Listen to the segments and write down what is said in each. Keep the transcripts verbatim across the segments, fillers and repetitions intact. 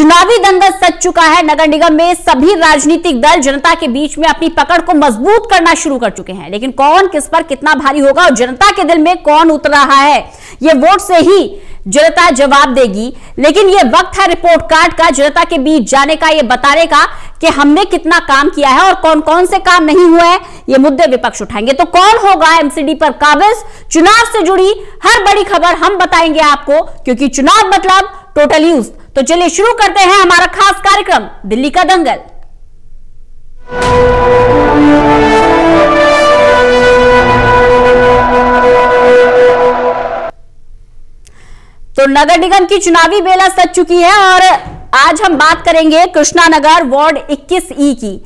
चुनावी दंगा सज चुका है। नगर निगम में सभी राजनीतिक दल जनता के बीच में अपनी पकड़ को मजबूत करना शुरू कर चुके हैं, लेकिन कौन किस पर कितना भारी होगा और जनता के दिल में कौन उतर रहा है, ये वोट से ही जनता जवाब देगी। लेकिन ये वक्त है रिपोर्ट कार्ड का, जनता के बीच जाने का, ये बताने का कि हमने कितना काम किया है और कौन कौन से काम नहीं हुए हैं। ये मुद्दे विपक्ष उठाएंगे, तो कौन होगा एमसीडी पर काबिज? चुनाव से जुड़ी हर बड़ी खबर हम बताएंगे आपको, क्योंकि चुनाव मतलब टोटल यूज। तो चलिए शुरू करते हैं हमारा खास कार्यक्रम दिल्ली का दंगल। तो नगर निगम की चुनावी बेला सज चुकी है और आज हम बात करेंगे कृष्णा नगर वार्ड इक्कीस ई की।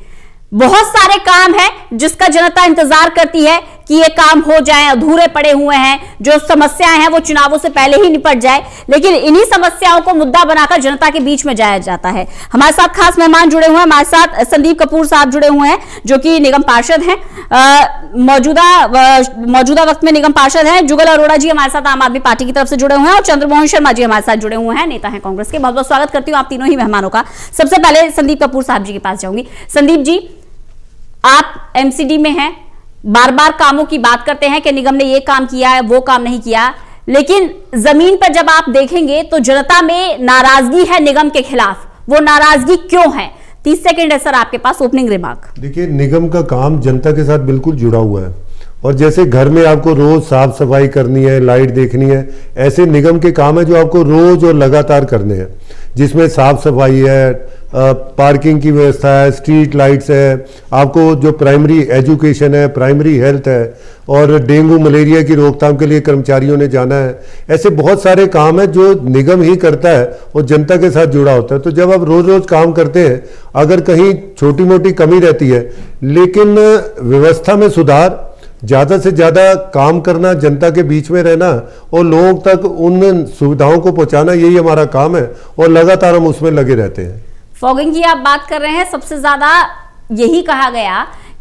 बहुत सारे काम है जिसका जनता इंतजार करती है कि ये काम हो जाए, अधूरे पड़े हुए हैं, जो समस्याएं हैं वो चुनावों से पहले ही निपट जाए, लेकिन इन्हीं समस्याओं को मुद्दा बनाकर जनता के बीच में जाया जाता है। हमारे साथ खास मेहमान जुड़े हुए हैं, हमारे साथ संदीप कपूर साहब जुड़े हुए हैं जो कि निगम पार्षद हैं, मौजूदा मौजूदा वक्त में निगम पार्षद हैं। जुगल अरोड़ा जी हमारे साथ आम आदमी पार्टी की तरफ से जुड़े हुए हैं और चंद्रमोहन शर्मा जी हमारे साथ जुड़े हुए हैं, नेता है कांग्रेस के। बहुत बहुत स्वागत करती हूँ आप तीनों ही मेहमानों का। सबसे पहले संदीप कपूर साहब जी के पास जाऊंगी। संदीप जी, आप एमसीडी में हैं, बार बार कामों की बात करते हैं कि निगम ने ये काम किया है, वो काम नहीं किया, लेकिन जमीन पर जब आप देखेंगे तो जनता में नाराजगी है निगम के खिलाफ। वो नाराजगी क्यों है? तीस सेकंड है सर आपके पास, ओपनिंग रिमार्क। देखिए, निगम का काम जनता के साथ बिल्कुल जुड़ा हुआ है और जैसे घर में आपको रोज साफ सफाई करनी है, लाइट देखनी है, ऐसे निगम के काम है जो आपको रोज और लगातार करने हैं, जिसमें साफ सफाई है, पार्किंग की व्यवस्था है, स्ट्रीट लाइट्स है, आपको जो प्राइमरी एजुकेशन है, प्राइमरी हेल्थ है और डेंगू मलेरिया की रोकथाम के लिए कर्मचारियों ने जाना है। ऐसे बहुत सारे काम है जो निगम ही करता है और जनता के साथ जुड़ा होता है। तो जब आप रोज़ रोज़ काम करते हैं, अगर कहीं छोटी मोटी कमी रहती है, लेकिन व्यवस्था में सुधार, ज़्यादा से ज़्यादा काम करना, जनता के बीच में रहना और लोगों तक उन सुविधाओं को पहुँचाना, यही हमारा काम है और लगातार हम उसमें लगे रहते हैं। फॉगिंग की आप बात कर रहे हैं, सबसे ज्यादा यही कहा गया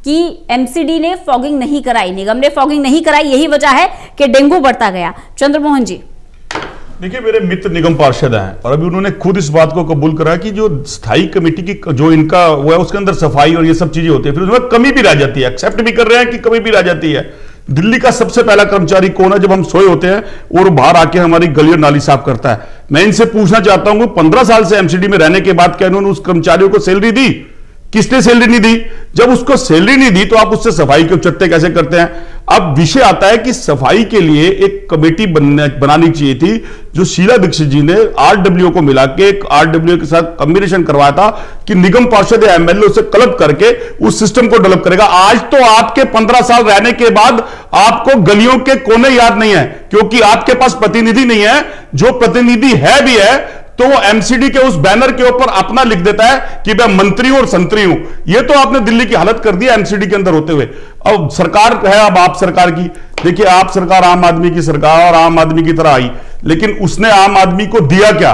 कि एमसीडी ने फॉगिंग नहीं कराई, निगम ने फॉगिंग नहीं कराई, यही वजह है कि डेंगू बढ़ता गया। चंद्रमोहन जी, देखिए, मेरे मित्र निगम पार्षद हैं और अभी उन्होंने खुद इस बात को कबूल करा कि जो स्थायी कमेटी की जो इनका वो है उसके अंदर सफाई और ये सब चीजें होती है, फिर उसमें कमी भी रह जाती है, एक्सेप्ट भी कर रहे हैं कि कमी भी रह जाती है। दिल्ली का सबसे पहला कर्मचारी कौन है? जब हम सोए होते हैं और बाहर आके हमारी गली और नाली साफ करता है। मैं इनसे पूछना चाहता हूं, पंद्रह साल से एमसीडी में रहने के बाद क्या उन्होंने उस कर्मचारियों को सैलरी दी? किसने सैलरी नहीं दी? जब उसको सैलरी नहीं दी तो आप उससे सफाई के उचट्टे कैसे करते हैं? अब विषय आता है कि सफाई के लिए एक कमेटी बनानी चाहिए थी, जो शीला दीक्षित जी ने आरडब्ल्यू को मिला के आरडब्ल्यू के साथ कम्बिनेशन करवाया था कि निगम पार्षद या एमएलए उसे क्लब करके उस सिस्टम को डेवलप करेगा। आज तो आपके पंद्रह साल रहने के बाद आपको गलियों के कोने याद नहीं है, क्योंकि आपके पास प्रतिनिधि नहीं है। जो प्रतिनिधि है भी है तो वो एमसीडी के उस बैनर के ऊपर अपना लिख देता है कि मैं मंत्री हूं और संतरी हूं। ये तो आपने दिल्ली की हालत कर दी एमसीडी के अंदर होते हुए। अब सरकार है, अब आप सरकार की, देखिए, आप सरकार आम आदमी की सरकार और आम आदमी की तरह आई, लेकिन उसने आम आदमी को दिया क्या?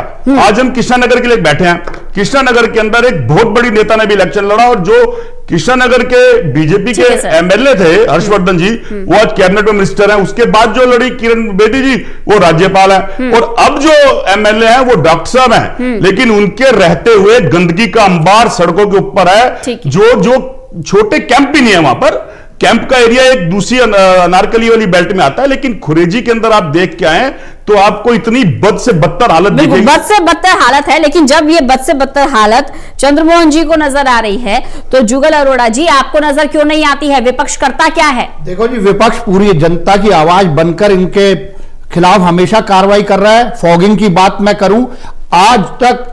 आज हम कृष्णा नगर के लिए बैठे हैं। कृष्णा नगर के अंदर एक बहुत बड़ी नेता ने भी इलेक्शन लड़ा और जो कृष्णा नगर के बीजेपी के एमएलए थे हर्षवर्धन जी, वो आज कैबिनेट में मिनिस्टर हैं। उसके बाद जो लड़ी किरण बेदी जी, वो राज्यपाल हैं और अब जो एमएलए हैं वो डॉक्टर साहब हैं, लेकिन उनके रहते हुए गंदगी का अंबार सड़कों के ऊपर है। जो जो छोटे कैंप भी नहीं है, वहां पर कैंप का एरिया एक दूसरी अनारकली वाली बेल्ट में आता है, लेकिन खुरेजी के अंदर आप देख के आए तो आपको इतनी बद से बदतर हालत दिखेगी। बद से बदतर हालत है, लेकिन जब ये बद से बदतर हालत चंद्रमोहन जी को नजर आ रही है तो जुगल अरोड़ा जी आपको नजर क्यों नहीं आती है? विपक्ष करता क्या है? देखो जी, विपक्ष पूरी जनता की आवाज बनकर इनके खिलाफ हमेशा कार्रवाई कर रहा है। फॉगिंग की बात मैं करूं, आज तक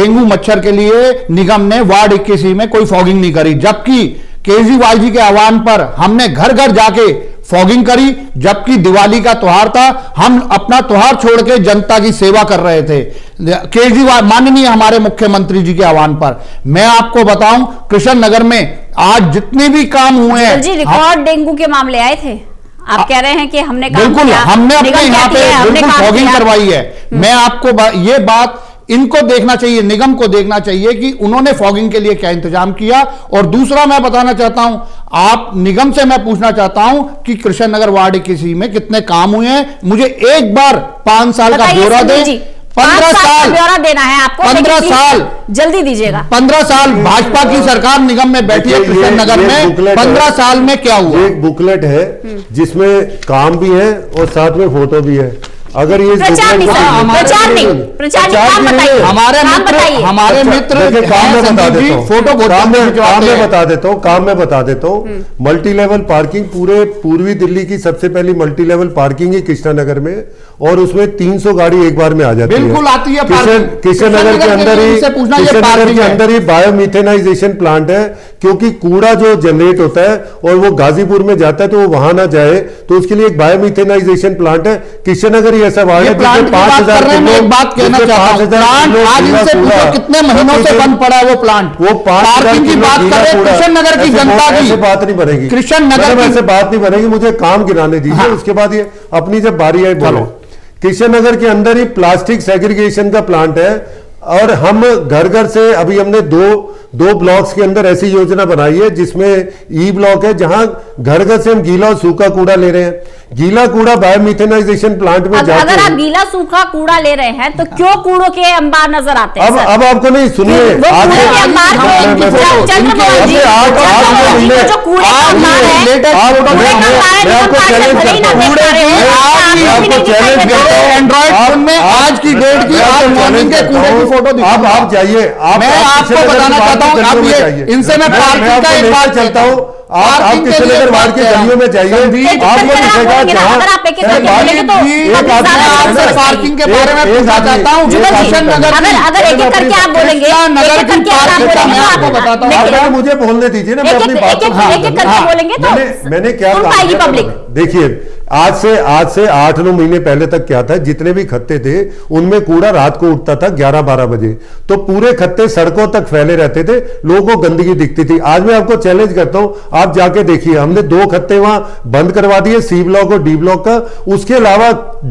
डेंगू मच्छर के लिए निगम ने वार्ड इक्कीस में कोई फॉगिंग नहीं करी, जबकि केजरीवाल जी के आह्वान पर हमने घर घर जाके फॉगिंग करी, जबकि दिवाली का त्योहार था, हम अपना त्योहार छोड़ के जनता की सेवा कर रहे थे केजरीवाल माननीय हमारे मुख्यमंत्री जी के आह्वान पर। मैं आपको बताऊं, कृष्ण नगर में आज जितने भी काम हुए हैं जी, रिकॉर्ड डेंगू के मामले आए थे, आप कह रहे हैं कि हमने बिल्कुल हमने अपने यहाँ पे बिल्कुल फॉगिंग करवाई है। मैं आपको ये बात इनको देखना चाहिए, निगम को देखना चाहिए कि उन्होंने फॉगिंग के लिए क्या इंतजाम किया। और दूसरा मैं बताना चाहता हूं, आप निगम से मैं पूछना चाहता हूं कि कृष्ण नगर वार्ड किसी में कितने काम हुए हैं? मुझे एक बार पांच साल का ब्यौरा दें। पंद्रह साल ब्यौरा देना है आपको, पंद्रह साल जल्दी दीजिएगा। पंद्रह साल भाजपा की सरकार निगम में बैठी है कृष्ण नगर में, पंद्रह साल में क्या हुआ? एक बुकलेट है जिसमें काम भी है और साथ में फोटो भी है। अगर ये प्रचार नहीं, प्रचार नहीं, हमारे हमारे मित्र फोटो बता देता हूँ, काम में बता देता हूँ। मल्टी लेवल पार्किंग, पूरे पूर्वी दिल्ली की सबसे पहली मल्टी लेवल पार्किंग है कृष्णा नगर में, और उसमें तीन सौ गाड़ी एक बार में आ जाती है। बिल्कुल आती है। कृष्णा नगर के अंदर ही कृष्णा नगर के अंदर ही बायोमीथेनाइजेशन प्लांट है, क्योंकि कूड़ा जो जनरेट होता है और वो गाजीपुर में जाता है तो वो वहां ना जाए, तो उसके लिए एक बायोमीथेनाइजेशन प्लांट है। कृष्ण नगर ये सब आगे पांच हजार बात कहना चाहिए, कितने महीनों से बंद पड़ा है वो प्लांट, वो पार्किंग की बात कर रहे हैं। कृष्ण नगर की जनता की बात नहीं बनेगी, कृष्ण नगर से बात नहीं बनेगी, मुझे काम गिराने दीजिए। उसके बाद ये अपनी जब बारी आई, बोलो कृष्ण नगर के अंदर ही प्लास्टिक सेग्रीगेशन का प्लांट है, और हम घर घर से अभी हमने दो दो ब्लॉक्स के अंदर ऐसी योजना बनाई है जिसमें ई ब्लॉक है, जहां घर घर से हम गीला और सूखा कूड़ा ले रहे हैं। गीला कूड़ा बायोमीथेनाइजेशन प्लांट में जाकर, अगर आप गीला सूखा कूड़ा ले रहे हैं तो क्यों कूड़ों के अंबार नजर आते हैं? अब अब आपको नहीं, सुनिए, आज की डेट की आज मॉर्निंग के कूड़े की फोटो आप आप जाइए। मैं आपको बताना चाहता हूँ, इनसे मैं पार्किंग का एक बार चलता हूँ, आप आप किसी नगर वार्ड के गलियों में जाइए, आपको दिखेगा जहाँ पार्किंग के बारे में पूछा जाता हूँ। आपको मुझे बोलने दीजिए ना, मैं अपनी बात, मैंने क्या कहा, देखिए आज से आज से आठ नौ महीने पहले तक क्या था, जितने भी खत्ते थे उनमें कूड़ा रात को उठता था ग्यारह बारह बजे, तो पूरे खत्ते सड़कों तक फैले रहते थे, लोगों को गंदगी दिखती थी। आज मैं आपको चैलेंज करता हूं, आप जाके देखिए, हमने दो खत्ते वहां बंद करवा दिए, सी ब्लॉक और डी ब्लॉक का। उसके अलावा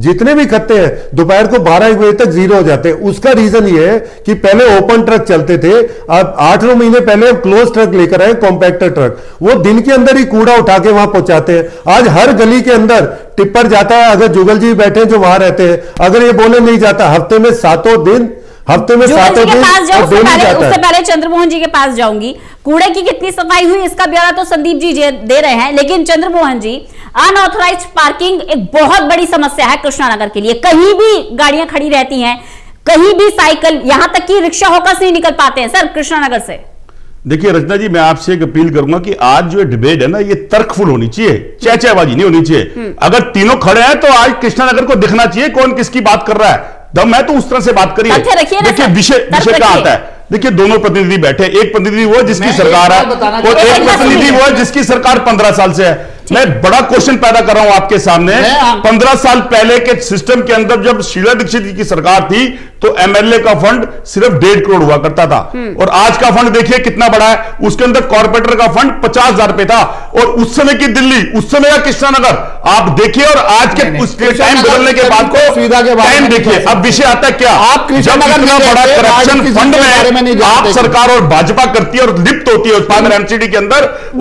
जितने भी खत्ते हैं दोपहर को बारह एक बजे तक जीरो हो जाते हैं। उसका रीजन ये है कि पहले ओपन ट्रक चलते थे, अब आठ नौ महीने पहले क्लोज ट्रक लेकर आए, कॉम्पैक्टर ट्रक, वो दिन के अंदर ही कूड़ा उठा के वहां पहुंचाते हैं। आज हर गली के अंदर टिप्पर जाता है, अगर जुगल जी बैठे जो वहां रहते हैं, अगर ये बोले नहीं जाता, हफ्ते में सातों दिन हफ्ते में सातों दिन उससे पहले, उससे पहले चंद्रमोहन जी के पास जाऊंगी, कूड़े की कितनी सफाई हुई इसका ब्यौरा तो संदीप जी दे रहे हैं, लेकिन चंद्रमोहन जी, अनऑथराइज्ड पार्किंग एक बहुत बड़ी समस्या है कृष्णा नगर के लिए। कहीं भी गाड़ियां खड़ी रहती हैं, कहीं भी साइकिल, यहां तक कि रिक्शा होकर से नहीं निकल पाते हैं सर कृष्णा नगर से। देखिए रचना जी, मैं आपसे एक अपील करूंगा कि आज जो डिबेट है ना, ये तर्कफुल होनी चाहिए, चहचहबाजी नहीं होनी चाहिए। अगर तीनों खड़े हैं तो आज कृष्णा नगर को दिखना चाहिए कौन किसकी बात कर रहा है, दम है तो उस तरह से बात करिए। देखिए विषय विषय का आता है, देखिए दोनों प्रतिनिधि बैठे, एक प्रतिनिधि वो जिसकी सरकार है और एक प्रतिनिधि वो जिसकी सरकार पंद्रह साल से है। मैं बड़ा क्वेश्चन पैदा कर रहा हूं आपके सामने, पंद्रह साल पहले के सिस्टम के अंदर जब शीला दीक्षित की सरकार थी तो एमएलए का फंड सिर्फ डेढ़ करोड़ हुआ करता था, और आज का फंड देखिए कितना बड़ा है, उसके अंदर कॉर्पोरेटर का फंड पचास हजार रुपए था, और उस समय की दिल्ली, उस समय का कृष्णा नगर आप देखिए, और आज के उसके टाइम बदलने के बाद को टाइम देखिए। अब विषय आता है क्या, आप जब इतना बड़ा करप्शन फंड में आप सरकार और भाजपा करती है और लिप्त होती है उत्पादन एमसीडी के अंदर, और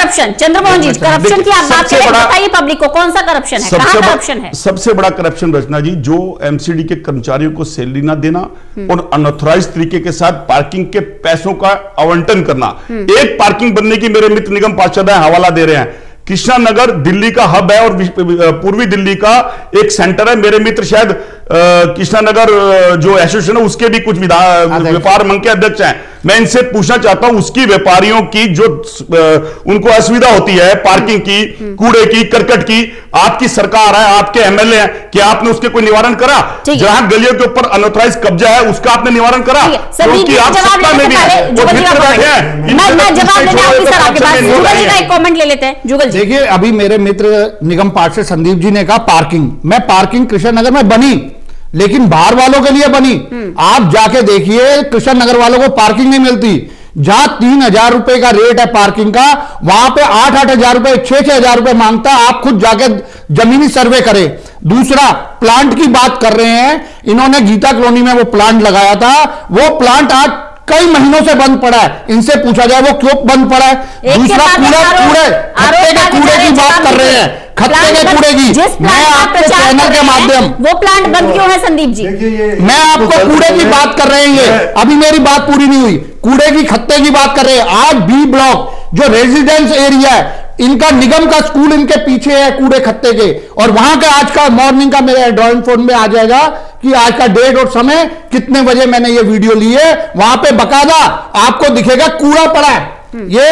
करप्शन, चंद्रमोहन जी करप्शन की आप बात करें, बताइए पब्लिक को कौन सा करप्शन है, कहां करप्शन है? सबसे बड़ा करप्शन रचना जी, जो एमसीडी के कर्मचारियों को सैलरी ना देना और अनऑथराइज्ड तरीके के साथ पार्किंग के पैसों का आवंटन करना। एक पार्किंग बनने की मेरे मित्र निगम पार्षद हवाला दे रहे हैं, कृष्णा नगर दिल्ली का हब है और पूर्वी दिल्ली का एक सेंटर है। मेरे मित्र शायद कृष्णा नगर जो एसोसिएशन है उसके भी कुछ व्यापार मंग के अध्यक्ष हैं, मैं इनसे पूछना चाहता हूं, उसकी व्यापारियों की जो उनको असुविधा होती है पार्किंग की, कूड़े की, करकट की, आपकी सरकार है, आपके एमएलए हैं, क्या आपने उसके कोई निवारण करा? जहां गलियों के ऊपर अनऑथराइज कब्जा है उसका आपने निवारण करा? क्योंकि आप सत्ता में भी हैं। जुगल जी देखिए, अभी मेरे मित्र निगम पार्षद संदीप जी ने कहा पार्किंग, मैं पार्किंग कृष्णा नगर में बनी लेकिन बाहर वालों के लिए बनी। आप जाके देखिए कृष्णा नगर वालों को पार्किंग नहीं मिलती, जहां तीन हजार रुपए का रेट है पार्किंग का, वहां पे आठ आठ हजार रुपए, छह छह हजार रुपए मांगता है। आप खुद जाके जमीनी सर्वे करें। दूसरा, प्लांट की बात कर रहे हैं, इन्होंने गीता कॉलोनी में वो प्लांट लगाया था, वो प्लांट आज कई महीनों से बंद पड़ा है, इनसे पूछा जाए वो क्यों बंद पड़ा है। दूसरा, कूड़ा कूड़े कूड़े की बात कर रहे हैं, खतरे में कूड़ेगी। मैं आपके चैनल के माध्यम, वो प्लांट बंद क्यों है संदीप जी? मैं आपको कूड़े की बात कर रहे हैं, अभी मेरी बात पूरी नहीं हुई। कूड़े की खत्ते की बात कर रहे हैं। आज बी ब्लॉक जो रेजिडेंस एरिया है, इनका निगम का स्कूल इनके पीछे है कूड़े खत्ते के, और वहां का आज का मॉर्निंग का मेरे ड्रॉइंग फोन में आ जाएगा कि आज का डेट और समय कितने बजे मैंने ये वीडियो ली है। वहां पे बकायदा आपको दिखेगा कूड़ा पड़ा है। ये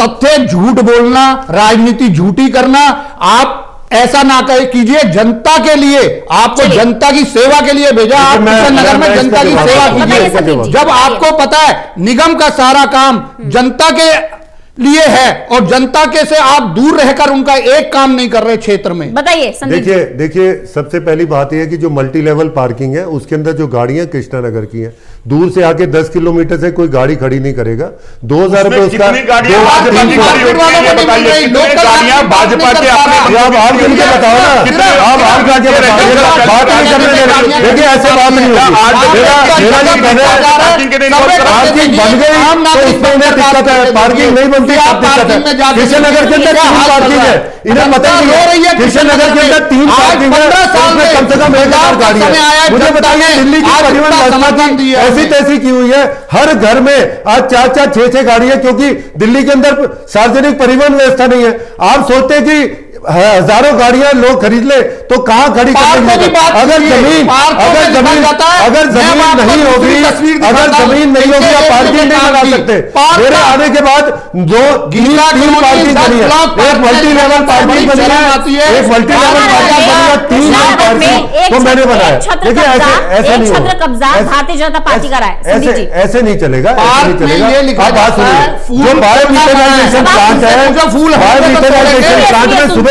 तथ्य झूठ बोलना, राजनीति झूठी करना आप ऐसा ना कहे कीजिए। जनता के लिए, आपको जनता की सेवा के लिए भेजा, आप नगर में जनता की सेवा कीजिए। जब आपको पता है निगम का सारा काम जनता के लिए है और जनता के से आप दूर रहकर उनका एक काम नहीं कर रहे क्षेत्र में, बताइए। देखिए देखिए सबसे पहली बात यह है कि जो मल्टी लेवल पार्किंग है उसके अंदर जो गाड़ियां कृष्णा नगर की हैं, दूर से आके दस किलोमीटर से कोई गाड़ी खड़ी नहीं करेगा। दो हजार रुपए उसका पार्किंग नहीं बनती। कृष्णनगर के अंदर तीन पार्किंग है, इन्हें पता नहीं हो रही है। कृष्णनगर के अंदर तीन पार्किंग है, कम से कम एक हजार गाड़ी है। मुझे बताइए दिल्ली की परिवहन व्यवस्था की ऐसी तैसी की हुई है, हर घर में आज चार चार छह छह गाड़ी है, क्योंकि दिल्ली के अंदर सार्वजनिक परिवहन व्यवस्था नहीं है। आप सोचते हैं कि हजारों गाड़ियां लोग खरीद ले तो कहाँ खड़ी करने की बात? अगर जमीन अगर जमीन अगर जमीन नहीं होगी अगर जमीन नहीं होगी आप पार्किंग नहीं लगा सकते। मेरे आने के बाद दो गीला तीन पार्किंग बनी है, एक मल्टी लेवल पार्किंग बनी है, एक मल्टी लेवल पार्किंग बनी है, तीन पार्किंग तो मैंने बनाया। देखिए ऐसे ऐसा नहीं होगा, भारतीय जनता पार्टी का ऐसे ऐसे नहीं चलेगा, ऐसे नहीं चलेगा। आप बात सुनिए, जो बायोमीथेनाइजेशन प्लांट है, बायोमीथेनाइजेशन प्लांट में सुबह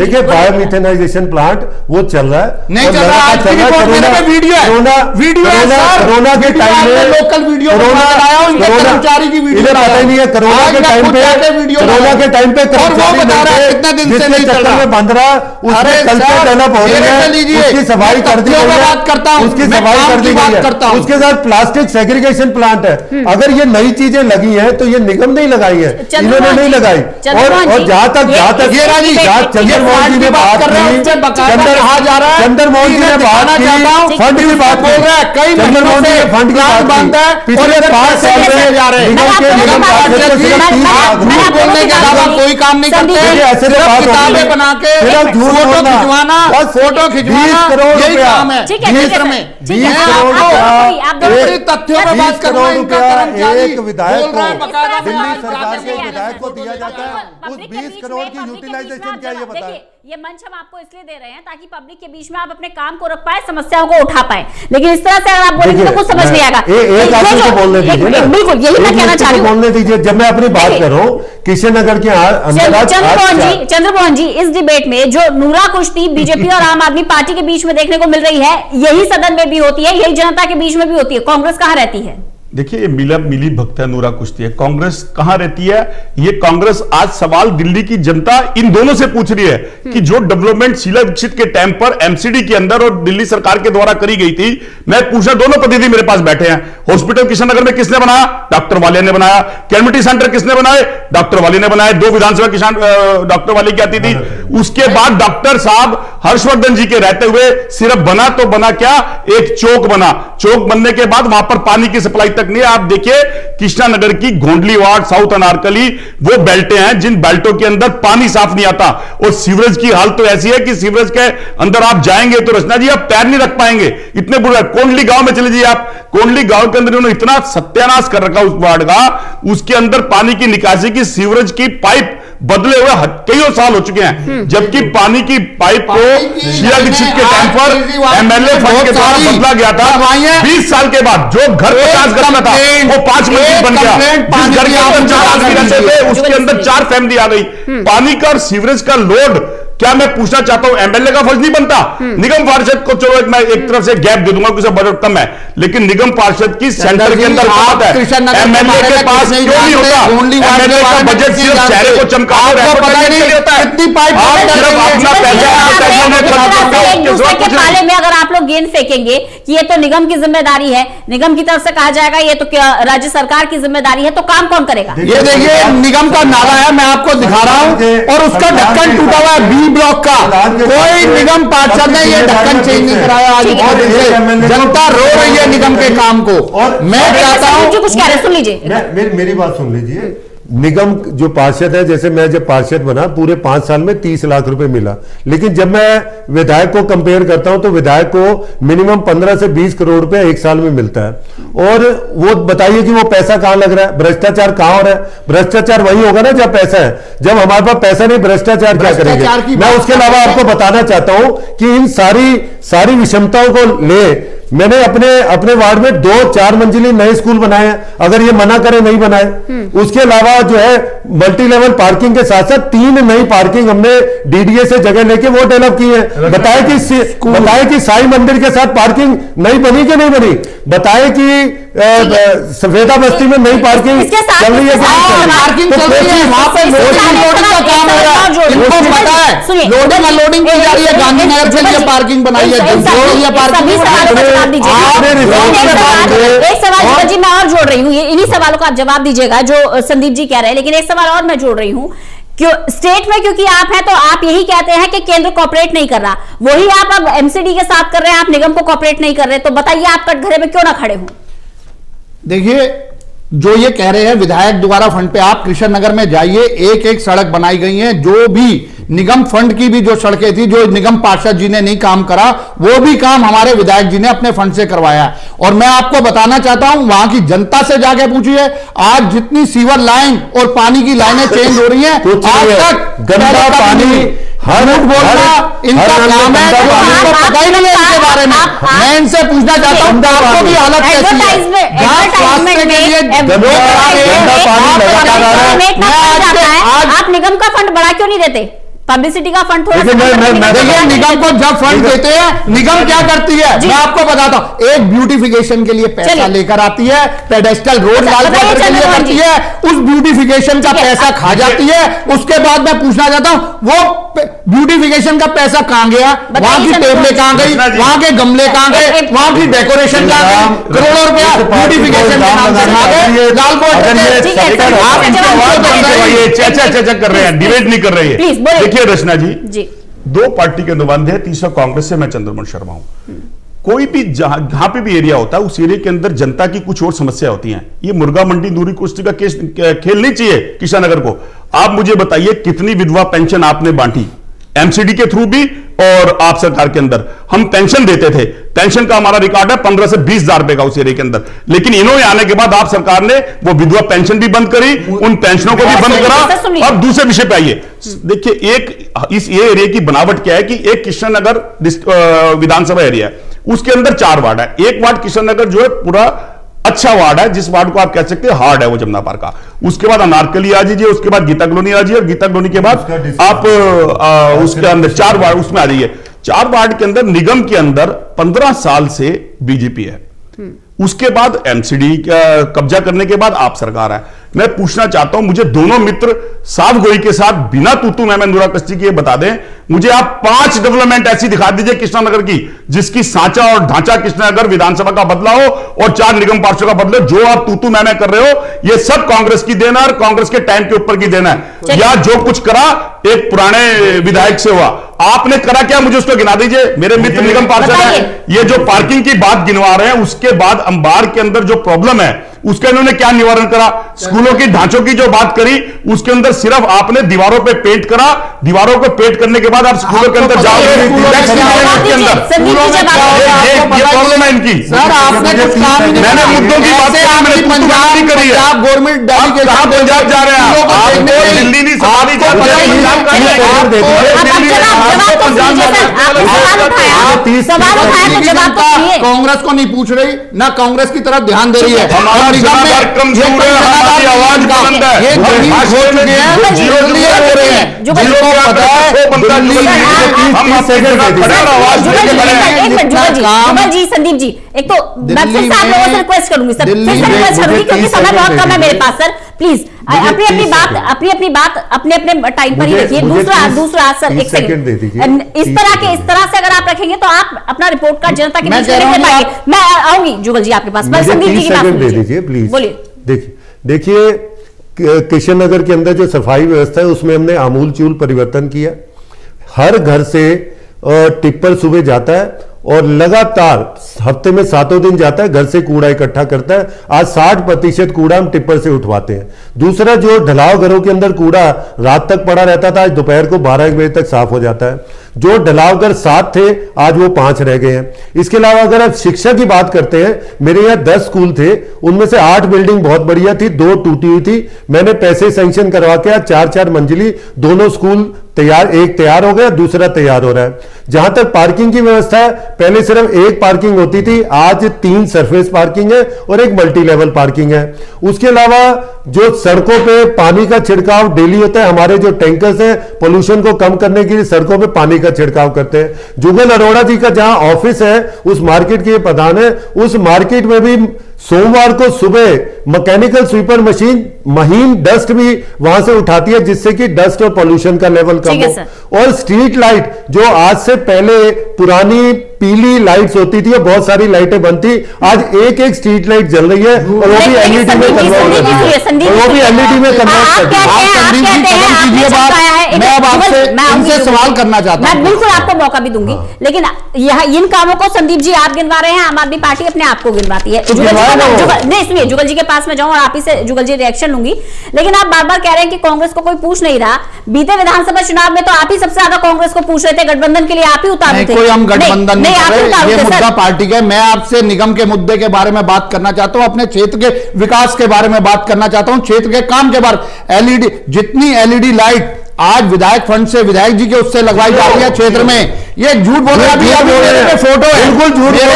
देखिए बायोमीथेनाइजेशन प्लांट वो चल रहा है, नहीं चल रहा आज की वीडियो है। कोरोना वीडियो है सर, कोरोना के टाइम में लोकल वीडियो बनाया हूं, इनके कर्मचारी की वीडियो आता ही नहीं है। कोरोना के टाइम पे कोरोना के टाइम पे कर्मचारी कितना दिन से नहीं चल रहा है, बंद रहा उसने कल से डेवलप हो रही है, उसकी सफाई कर दी गई है, उसकी सफाई कर दी गई है। उसके साथ प्लास्टिक सेग्रीगेशन प्लांट है, अगर ये नई चीजें लगी है तो ये निगम नहीं लगाई है, इन्होंने नहीं लगाई। और जहाँ तक जहाँ तक ये रानी चंद्रमोहन जी ने बात कर रहे हैं, चंद्रमोहन जी ने बात की फंड की बात बोल रहा है, कई चंद्रमोहन जी फंड की बात बंद है। पिछले पांच साल में जा रहे बोलने के अलावा कोई काम नहीं करते हैं, किताबें बना के फोटो खिंचवाना फोटो खिंचवाना यही काम है। तथ्यों पर बात कर एक विधायक दिल्ली सरकार के विधायक को दिया जाता है बीस करोड़ की यूटिलाइजेशन क्या ये बताएं? ये मंच हम आपको इसलिए दे रहे हैं ताकि पब्लिक के बीच में आप अपने काम को रख पाए, समस्याओं को उठा पाए, लेकिन इस तरह से अगर आप बोलेंगे तो कुछ समझ नहीं आएगा। एक आदमी को बोलने दीजिए, बिल्कुल यही मैं कहना चाह रही हूँ, बोलने दीजिए। जब मैं अपनी बात कर रहा हूँ किशनगर के चंद्रमोहन जी चंद्रमोहन जी इस डिबेट में जो नूरा कुश्ती बीजेपी और आम आदमी पार्टी के बीच में देखने को मिल रही है, यही सदन में भी होती है, यही जनता के बीच में भी होती है, कांग्रेस कहाँ रहती है? देखिए ये मिला मिली भक्त है, नूरा कुश्ती है, कांग्रेस कहां रहती है? ये कांग्रेस आज सवाल दिल्ली की जनता इन दोनों से पूछ रही है कि जो डेवलपमेंट शीला दीक्षित के टाइम पर एमसीडी के अंदर और दिल्ली सरकार के द्वारा करी गई थी, मैं पूछा दोनों प्रतिनिधि मेरे पास बैठे हैं। हॉस्पिटल किशन नगर में किसने बनाया? डॉक्टर वाले ने बनाया। कम्युनिटी सेंटर किसने बनाए? डॉक्टर वाले ने बनाए। दो विधानसभा किसान डॉक्टर वाले की आती थी, उसके बाद डॉक्टर साहब हर्षवर्धन जी के रहते हुए सिर्फ बना तो बना क्या, एक चौक बना। चौक बनने के बाद वहां पर पानी की सप्लाई तक नहीं। आप देखिए कृष्णा नगर की कोंडली वार्ड, साउथ अनारकली, वो बेल्टें हैं जिन बेल्टों के अंदर पानी साफ नहीं आता, और सीवरेज की हालत तो ऐसी है कि सीवरेज के अंदर आप जाएंगे तो रचना जी आप पैर नहीं रख पाएंगे, इतने बुरा। कोंडली गांव में चले जाइए आप, कोंडली गांव के अंदर उन्होंने इतना सत्यानाश कर रखा उस वार्ड का, उसके अंदर पानी की निकासी की सीवरेज की पाइप बदले हुए कईयों साल हो चुके हैं, जबकि पानी की पाइप को शीला दीक्षित के टाइम पर एमएलए फंड के द्वारा बदला गया था। बीस साल के बाद जो घर पचास घर में था वो पांच मंजिल बन गया, जिस घर के अंदर चार आदमी रहते थे उसके अंदर चार फैमिली आ गई। पानी का और सीवरेज का लोड क्या मैं पूछना चाहता हूं एमएलए का फर्ज नहीं बनता निगम पार्षद को, चलो मैं एक तरफ से गैप दे दूंगा क्योंकि बजट कम है, लेकिन निगम पार्षद की सेंटर के अंदर बात है, एमएलए के पास क्यों नहीं होता? एमएलए का बजट सिर्फ चेहरे को चमकाने के लिए होता है। अगर आप लोग गेंद फेंकेंगे कि ये तो निगम की जिम्मेदारी है, निगम की तरफ से कहा जाएगा ये तो राज्य सरकार की जिम्मेदारी है, तो काम कौन करेगा? ये देखिए निगम का नारा है, मैं आपको दिखा रहा हूँ, और उसका ढक्कन टूटा हुआ है बी ब्लॉक का, कोई निगम पार्षद ने ये ढक्कन चेंज नहीं कराया। आज बहुत दिन से जनता रो रही है निगम के काम को, और मैं चाहता हूँ कुछ कह रहे सुन लीजिए, मेरी बात सुन लीजिए। निगम जो पार्षद है, जैसे मैं जब पार्षद बना पूरे पांच साल में तीस लाख रुपए मिला, लेकिन जब मैं विधायक को कंपेयर करता हूं तो विधायक को मिनिमम पंद्रह से बीस करोड़ रुपए एक साल में मिलता है। और वो बताइए कि वो पैसा कहां लग रहा है, भ्रष्टाचार कहां हो रहा है? भ्रष्टाचार वही होगा ना जब पैसा है, जब हमारे पास पैसा नहीं भ्रष्टाचार क्या करेंगे? मैं उसके अलावा आपको बताना चाहता हूं कि इन सारी सारी विषमताओं को ले मैंने अपने अपने वार्ड में दो चार मंजिली नए स्कूल बनाए हैं, अगर ये मना करे नहीं बनाए। उसके अलावा जो है मल्टी लेवल पार्किंग के साथ साथ तीन नई पार्किंग हमने डीडीए से जगह लेके वो डेवलप की है। बताए कि बताए कि साई मंदिर के साथ पार्किंग नई बनी कि नहीं बनी, बताए कि सफेदा बस्ती में नई पार्किंग चल रही है, पार्किंग चल रही है, वहां पर लोडिंग अनलोडिंग की जा रही है, गांधीनगर के लिए पार्किंग बनाई है। एक सवाल जी मैं और जोड़ रही हूँ, इन्हीं सवालों का आप जवाब दीजिएगा जो संदीप जी कह रहे हैं, लेकिन एक सवाल और मैं जोड़ रही हूँ, क्यों स्टेट में क्योंकि आप हैं तो आप यही कहते हैं कि केंद्र कॉपरेट नहीं कर रहा, वही आप अब एमसीडी के साथ कर रहे हैं, आप निगम को कॉपरेट नहीं कर रहे, तो बताइए आप कटघरे में क्यों ना खड़े हो? देखिए जो ये कह रहे हैं विधायक द्वारा फंड पे, आप कृष्णा नगर में जाइए, एक एक सड़क बनाई गई है, जो भी निगम फंड की भी जो सड़कें थी जो निगम पार्षद जी ने नहीं काम करा, वो भी काम हमारे विधायक जी ने अपने फंड से करवाया। और मैं आपको बताना चाहता हूं वहां की जनता से जाके पूछिए, आज जितनी सीवर लाइन और पानी की लाइनें चेंज हो रही है, आज तक गंदा पानी हर बोलना इनका काम है, पता ही नहीं है इनके बारे में। मैं इनसे पूछना चाहता हूँ हालत कैसी है, स्वास्थ्य के लिए आप निगम का फंड बढ़ा क्यों नहीं देते? पब्लिसिटी का फंड थोड़ा देखिए, निगम को जब फंड देते हैं निगम क्या करती है मैं आपको बताता हूँ, एक ब्यूटिफिकेशन के लिए पैसा लेकर आती है, पेडेस्टल रोड लाल कलर के लिए करती है, उस ब्यूटिफिकेशन का पैसा खा जाती है। उसके बाद मैं पूछना चाहता हूँ वो ब्यूटिफिकेशन का पैसा कहाँ गया? वहां की टेबलें कहाँ गई, वहां के गमले कहाँ गए, वहां की डेकोरेशन कहाँ गई? करोड़ों रुपया ब्यूटिफिकेशन के नाम से खा गए लाल कोट। डिबेट नहीं कर रही है रचना जी, जी दो पार्टी के अनुबंध है, तीसरा कांग्रेस से मैं चंद्रमोहन शर्मा हूं। कोई भी जहां पे भी एरिया होता है उस एरिया के अंदर जनता की कुछ और समस्या होती हैं। ये मुर्गा मंडी दूरी कुश्ती का केस खेल नहीं चाहिए कृष्णा नगर को। आप मुझे बताइए कितनी विधवा पेंशन आपने बांटी एमसीडी के थ्रू भी और आप सरकार के अंदर? हम पेंशन देते थे, पेंशन का हमारा रिकॉर्ड है पंद्रह से बीस हजार रुपए का उस एरिया के अंदर, लेकिन इन्होंने आने के बाद आप सरकार ने वो विधवा पेंशन भी बंद करी, उन पेंशनों को भी बंद करा। अब दूसरे विषय पे आइए, देखिए एक इस ये एरिया की बनावट क्या है कि एक कृष्णा नगर विधानसभा एरिया है, उसके अंदर चार वार्ड है, एक वार्ड कृष्णा नगर जो है पूरा अच्छा वार्ड है, जिस वार्ड को आप कह सकते हैं हार्ड है वो यमुना पार्क का, उसके बाद अनारकली आ जाइए, उसके बाद गीता कॉलोनी आ जाइए, और गीता कॉलोनी के बाद आप आ, उसके अंदर चार वार्ड उसमें आ जाइए। चार वार्ड के अंदर निगम के अंदर पंद्रह साल से बीजेपी है, उसके बाद एमसीडी कब्जा करने के बाद आप सरकार है। मैं पूछना चाहता हूं, मुझे दोनों मित्र साफ गोई के साथ बिना तूतू मैं मैं दुराकस्ती के बता दें, मुझे आप पांच डेवलपमेंट ऐसी दिखा दीजिए कृष्णा नगर की जिसकी सांचा और ढांचा कृष्णा नगर विधानसभा का बदला हो और चार निगम पार्षदों का बदला। जो आप तूतू मैं मैं कर रहे हो ये सब कांग्रेस की देना और कांग्रेस के टाइम के ऊपर की देना है, या जो कुछ करा एक पुराने विधायक से हुआ। आपने करा क्या मुझे उसको गिना दीजिए। मेरे मित्र निगम पार्षद हैं, ये जो पार्किंग की बात गिनवा रहे हैं, उसके बाद अंबार के अंदर जो प्रॉब्लम है उसका इन्होंने क्या निवारण करा? स्कूलों की ढांचों की जो बात करी उसके अंदर सिर्फ आपने दीवारों पे पेंट करा, दीवारों को पेंट करने के बाद आप स्कूलों के अंदर जाओगे के अंदर इनकी मैंने मुद्दों की बातें करी है। आप गवर्नमेंट पंजाब जा रहे हैं, कांग्रेस को नहीं पूछ रही ना, कांग्रेस की तरफ ध्यान दे रही है। जुगल जी, संदीप जी, एक तो मैं फिर आप लोगों से रिक्वेस्ट करूंगी सर, फिर से रिक्वेस्ट करूंगी क्योंकि समय बहुत कम है मेरे पास सर, प्लीज अपनी अपनी बात अपनी अपनी बात अपने अपने टाइम पर ही रखिए। दूसरा दूसरा सर एक सेकंड, इस तरह के इस तरह से अगर आप रखेंगे तो आप अपना रिपोर्ट कार्ड जनता के बीच रख पाएंगे। मैं आऊंगी जुगल जी आपके पास, संदीप जी की बात दे दीजिए प्लीज। बोलिए, देखिए देखिए कृष्ण नगर के अंदर जो सफाई व्यवस्था है उसमें हमने आमूल चूल परिवर्तन किया। हर घर से टिप्पर सुबह जाता है और लगातार हफ्ते में सातों दिन जाता है, घर से कूड़ा इकट्ठा करता है। आज साठ प्रतिशत कूड़ा हम टिप्पर से उठवाते हैं। दूसरा, जो ढलाव घरों के अंदर कूड़ा रात तक पड़ा रहता था, आज दोपहर को बारह बजे तक साफ हो जाता है। जो ढलाव घर सात थे आज वो पांच रह गए हैं। इसके अलावा अगर आप शिक्षा की बात करते हैं, मेरे यहाँ दस स्कूल थे, उनमें से आठ बिल्डिंग बहुत बढ़िया थी, दो टूटी हुई थी। मैंने पैसे सैंक्शन करवा के आज चार चार मंजिली दोनों स्कूल तैयार, एक तैयार हो गया, दूसरा तैयार हो रहा है। जहां तक पार्किंग की व्यवस्था है, पहले सिर्फ एक पार्किंग होती थी, आज तीन सरफेस पार्किंग है और एक मल्टी लेवल पार्किंग है। उसके अलावा जो सड़कों पे पानी का छिड़काव डेली होता है, हमारे जो टैंकर्स हैं पोल्यूशन को कम करने के लिए सड़कों पे पानी का छिड़काव करते हैं। जुगल अरोड़ा जी का जहां ऑफिस है उस मार्केट के प्रधान है, उस मार्केट में भी सोमवार को सुबह मैकेनिकल स्वीपर मशीन महीन डस्ट भी वहां से उठाती है, जिससे कि डस्ट और पोल्यूशन का लेवल कम हो। और स्ट्रीट लाइट, जो आज से पहले पुरानी पीली लाइट्स होती थी, बहुत सारी लाइटें बनती, आज एक एक स्ट्रीट लाइट जल रही है और वो भी एलईडी में कन्वर्ट और वो भी एलईडी में कन्वर्ट कर सवाल करना चाहता हूँ। बिल्कुल आपको मौका भी दूंगी, लेकिन यह इन कामों को संदीप जी आप गिनवा रहे हैं, आम आदमी पार्टी अपने आप को गिनवाती है। नहीं, इसलिए जुगल जी के पास में जाऊं और आप ही से जुगल जी रिएक्शन लूंगी, लेकिन आप बार बार कह रहे हैं कि कांग्रेस को कोई पूछ नहीं रहा। बीते विधानसभा चुनाव में तो आप ही सबसे ज्यादा कांग्रेस को पूछ रहे थे, गठबंधन के लिए आप ही उतारे थे। कोई हम गठबंधन नहीं, नहीं, नहीं, नहीं, ये मुद्दा पार्टी का। मैं आपसे निगम के मुद्दे के बारे में बात करना चाहता हूँ, अपने क्षेत्र के विकास के बारे में बात करना चाहता हूँ, क्षेत्र के काम के बारे में। एलईडी, जितनी एलईडी लाइट आज विधायक फंड से विधायक जी के उससे लगवाई जा रही है क्षेत्र में, ये झूठ बोल रहा है, फोटो है, बिल्कुल झूठ है,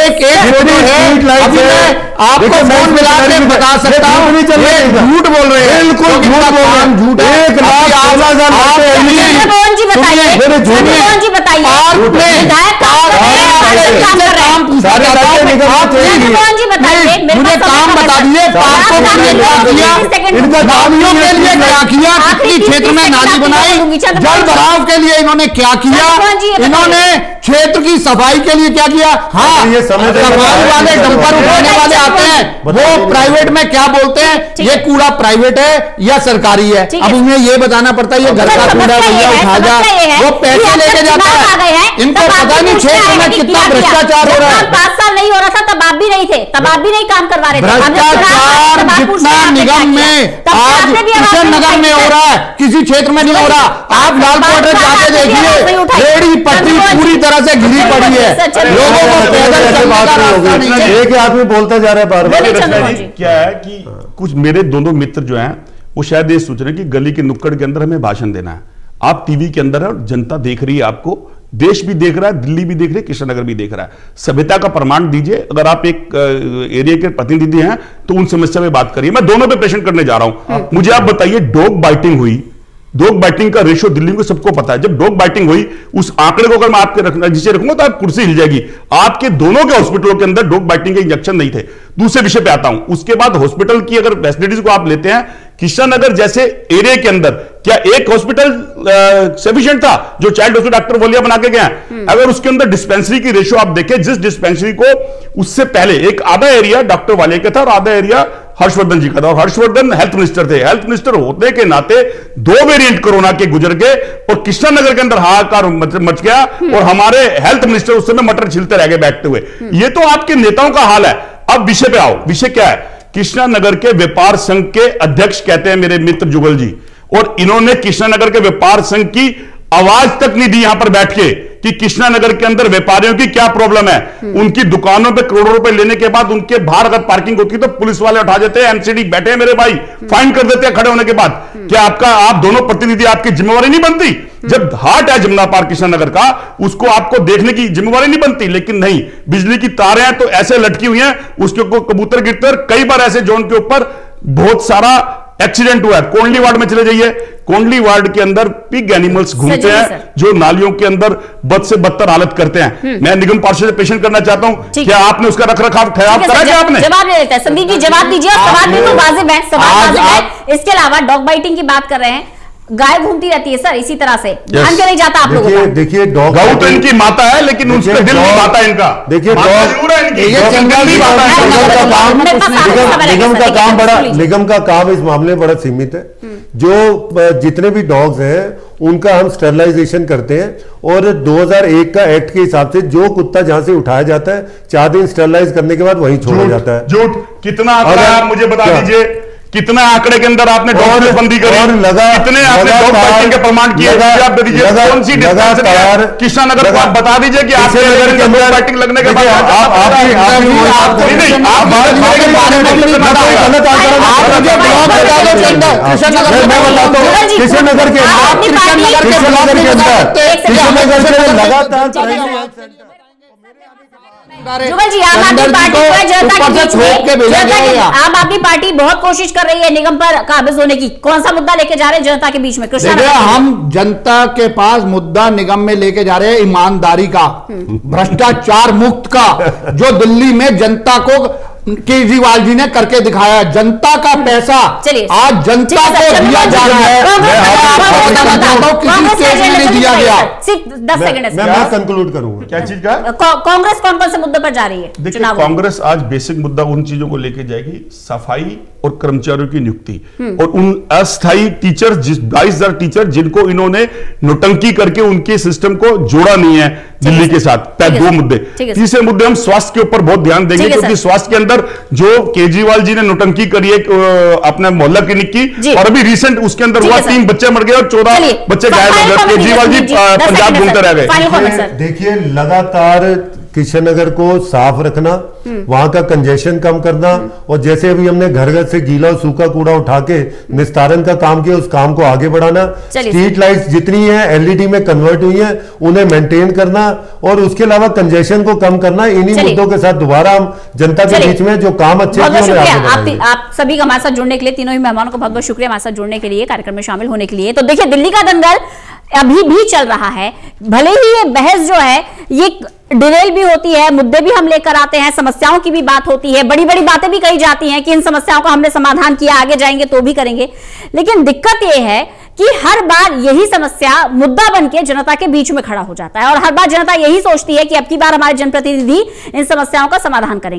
एक एक है, आपको फोन मिला के बता सकता हूँ झूठ बोल रहे हैं, बिल्कुल झूठ बोल रहे हैं, झूठ है। एक लाख मुझे काम बता दिए, नालियों के लिए क्या किया, कितनी क्षेत्र में नाली बनाई, जल भराव के लिए इन्होंने क्या किया, इन्होंने क्षेत्र की सफाई के लिए क्या किया। हाँ, सफाई वाले डंपर उठाने वाले आते हैं, वो प्राइवेट में क्या बोलते हैं, ये कूड़ा प्राइवेट है या सरकारी है। अब उन्हें ये बताना पड़ता है ये घर का कूड़ा भैया उठा जा, वो पैसे लेके जाता है। इनको पता नहीं क्षेत्र में कितना भ्रष्टाचार हो रहा है। पाँच साल नहीं हो रहा था तब आप भी नहीं थे, तब आप भी नहीं काम करवा रहे थे। भ्रष्टाचार जितना निगम में आज किशन नगर में हो रहा है, किसी क्षेत्र में नहीं हो रहा। आप लाल बॉर्डर जाके देखिए, रेड़ी पट्टी पूरी तरह से घिरी पड़ी है, लोगों को पैदल चलने का रास्ता नहीं है। एक आदमी बोलता जा रहा है बार बार। क्या है कि कुछ मेरे दोनों मित्र जो हैं वो शायद ये सोच रहे हैं कि गली के नुक्कड़ के अंदर हमें भाषण देना है। आप टीवी के अंदर है और जनता देख रही है, आपको देश भी देख रहा है, दिल्ली भी देख रही है, कृष्ण नगर भी देख रहा है। सभ्यता का प्रमाण दीजिए। अगर आप एक एरिया के प्रतिनिधि हैं तो उन समस्या में बात करिए। मैं दोनों पे पेशेंट करने जा रहा हूं। मुझे आप बताइए, डॉग बाइटिंग हुई, डॉग बाइटिंग का रेशियो दिल्ली में सबको पता है। जब डॉग बाइटिंग हुई उस आंकड़े को अगर मैं आपके रखना जिसे रखूंगा तो आप कुर्सी हिल जाएगी। आपके दोनों के हॉस्पिटलों के अंदर डॉग बाइटिंग के इंजेक्शन नहीं थे। दूसरे विषय पे आता हूं। उसके बाद हॉस्पिटल की अगर फैसिलिटीज को आप लेते हैं, कृष्ण नगर जैसे एरिया के अंदर क्या एक हॉस्पिटल सफिशिएंट था जो चाइल्ड हॉस्पिटल डॉक्टर वोलिया बना के गया? अगर उसके अंदर डिस्पेंसरी की रेशियो आप देखें, जिस डिस्पेंसरी को उससे पहले एक आधा एरिया डॉक्टर वाले का था और आधा एरिया हर्षवर्धन जी का था, और हर्षवर्धन हेल्थ मिनिस्टर थे। हेल्थ मिनिस्टर होने के नाते दो वेरिएंट कोरोना के गुजर गए और कृष्णा नगर के अंदर हाहाकार मच गया और हमारे हेल्थ मिनिस्टर उस समय मटर छिलते रह गए बैठते हुए। ये तो आपके नेताओं का हाल है। अब विषय पे आओ। विषय क्या है? कृष्णा नगर के व्यापार संघ के अध्यक्ष कहते हैं मेरे मित्र जुगल जी, और इन्होंने कृष्णा नगर के व्यापार संघ की आवाज तक नहीं दी यहां पर बैठ के। कि कृष्णा नगर के अंदर व्यापारियों की क्या प्रॉब्लम है। उनकी दुकानों पे करोड़ों रुपए लेने के बाद उनके बाहर अगर पार्किंग होती तो पुलिस वाले उठा देते हैं, एमसीडी बैठे हैं मेरे भाई, फाइन कर देते हैं खड़े होने के बाद। क्या आपका आप दोनों प्रतिनिधि आपकी जिम्मेवारी नहीं बनती? जब हाट है यमुना पार्क कृष्णा नगर का, उसको आपको देखने की जिम्मेवारी नहीं बनती? लेकिन नहीं, बिजली की तारें हैं तो ऐसे लटकी हुई हैं, उसके ऊपर कबूतर गिरते हैं। कई बार ऐसे जोन के ऊपर बहुत सारा एक्सीडेंट हुआ है। कोंडली वार्ड में चले जाइए, कोंडली वार्ड के अंदर पिग एनिमल्स घूमते हैं जो नालियों के अंदर बद से बदतर हालत करते हैं। मैं निगम पार्षद से पेशन करना चाहता हूं, क्या आपने उसका रखरखाव खराब करा? क्या आपने जवाब ले लेते हैं संदीप जी, जवाब दीजिए। सवाल भी तो वाजिब है, सवाल वाजिब है। इसके अलावा डॉग बाइटिंग की बात कर रहे हैं, गाय घूमती रहती है सर, इसी तरह से ध्यान क्यों नहीं जाता आप लोगों का? देखिए डॉग तो इनकी माता है, लेकिन उनके दिल में माता है इनका। देखिए निगम का काम बड़ा, निगम का काम इस मामले में बड़ा सीमित है। जो जितने भी डॉग्स हैं उनका हम स्टरलाइजेशन करते हैं और दो हज़ार एक का एक्ट के हिसाब से जो कुत्ता जहां से उठाया जाता है चार दिन स्टरलाइज करने के बाद वहीं छोड़ा जाता है। झूठ कितना आप मुझे बता दीजिए, कितना आंकड़े के अंदर आपने बंदी करी, कितने आपने डॉग बाइटिंग के प्रमाण किए आप दे दीजिए, कौन सी कृष्णा नगर को आप बता दीजिए कि आपके नगर के अंदर बाइटिंग लगने के बाद लगातार जुगल जी आम आदमी पार्टी पर जनता की आम आदमी पार्टी बहुत कोशिश कर रही है निगम पर काबिज होने की, कौन सा मुद्दा लेके जा रहे हैं जनता के बीच में? कृष्णा हम जनता के पास मुद्दा निगम में लेके जा रहे हैं ईमानदारी का, भ्रष्टाचार मुक्त का, जो दिल्ली में जनता को केजरीवाल जी ने करके दिखाया। जनता का पैसा आज जनता को दिया जा रहा है, किसी स्टेट में नहीं दिया गया। सिर्फ दस सेकंड मैं कंक्लूड करूंगा। क्या चीज का कांग्रेस कौन कौन से मुद्दे पर जा रही है? देखिए कांग्रेस आज बेसिक मुद्दा उन चीजों को लेके जाएगी, सफाई और कर्मचारियों की नियुक्ति और उन अस्थायी टीचर बाईस हजार टीचर जिनको इन्होंने नोटंकी करके उनके सिस्टम को जोड़ा नहीं है दिल्ली के साथ। दो मुद्दे, तीसरे मुद्दे हम स्वास्थ्य के ऊपर बहुत ध्यान देंगे क्योंकि स्वास्थ्य के अंदर जो केजरीवाल जी ने नोटंकी करी है अपने मोहल्ला क्लिनिक की, और अभी रिसेंट उसके अंदर हुआ तीन बच्चे मर गए और चौदह बच्चे गायब हो गए, केजरीवाल जी पंजाब घूमते रह गए। देखिए लगातार कृष्णा नगर को साफ रखना, वहां का कंजेशन कम करना, और जैसे अभी हमने घर घर से गीला और सूखा कूड़ा उठा के निस्तारण का काम किया उस काम को आगे बढ़ाना। स्ट्रीट लाइट्स जितनी है एलईडी में कन्वर्ट हुई है उन्हें मेंटेन करना, और उसके अलावा कंजेशन को कम करना। इन्हीं मुद्दों के साथ दोबारा हम जनता के बीच में जो काम अच्छे आप सभी का हमारे साथ जुड़ने के लिए, तीनों ही मेहमानों को बहुत बहुत शुक्रिया हमारे साथ जुड़ने के लिए, कार्यक्रम में शामिल होने के लिए। तो देखिए दिल्ली का दंगल अभी भी चल रहा है, भले ही ये बहस जो है ये डिटेल भी होती है, मुद्दे भी हम लेकर आते हैं, समस्याओं की भी बात होती है, बड़ी बड़ी बातें भी कही जाती हैं कि इन समस्याओं का हमने समाधान किया, आगे जाएंगे तो भी करेंगे। लेकिन दिक्कत यह है कि हर बार यही समस्या मुद्दा बनके जनता के बीच में खड़ा हो जाता है और हर बार जनता यही सोचती है कि अब की बार हमारे जनप्रतिनिधि इन समस्याओं का समाधान करेंगे।